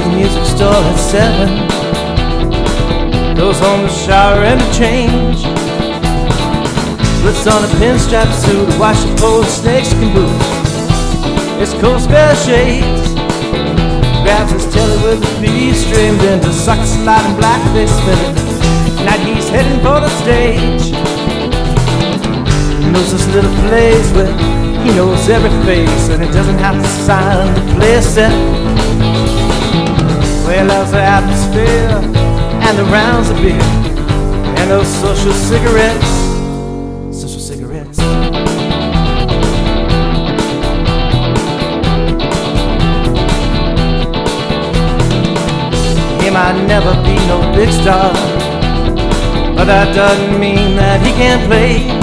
leaves the music store at 7. Goes home to shower and to change. Puts on a pinstripe suit, wash a pole of snakeskin boots. It's cold spare shades. Grabs his telly with the bees streamed into socket slide and blackface fitted. Now he's heading for the stage. Knows this little place where he knows every face, and he doesn't have to sign the play set. Well, he loves the atmosphere and the rounds of beer and those social cigarettes. Social cigarettes. He might never be no big star, but that doesn't mean that he can't play.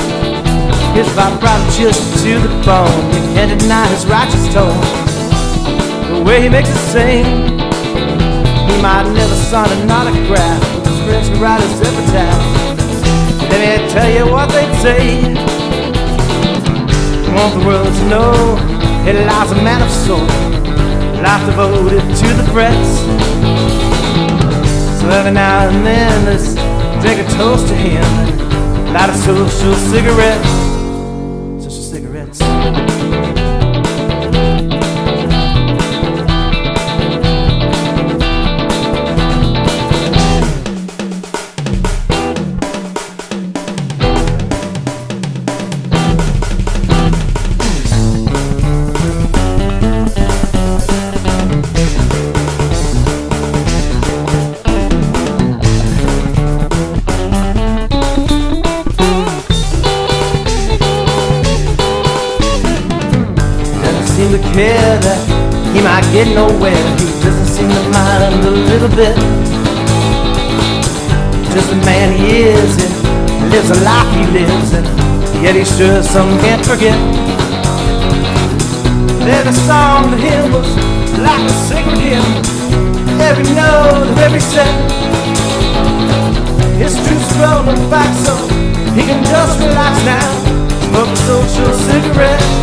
His vibrato just to the bone. You can't deny his righteous tone, the way he makes it sing. He might never sign an autograph, but his friends can write his epitaph. Let me tell you what they'd say. I want the world to know he lies a man of soul, life devoted to the threats. So every now and then let's drink a toast to him and light a social cigarette. Cigarettes. Doesn't seem to care that he might get nowhere. He doesn't seem to mind a little bit. Just the man he is, and lives a life he lives, and yet he's sure some can't forget. Every song to him was like a sacred hymn, every note of every set. His true struggle back so he can just relax now, smoke a social cigarette.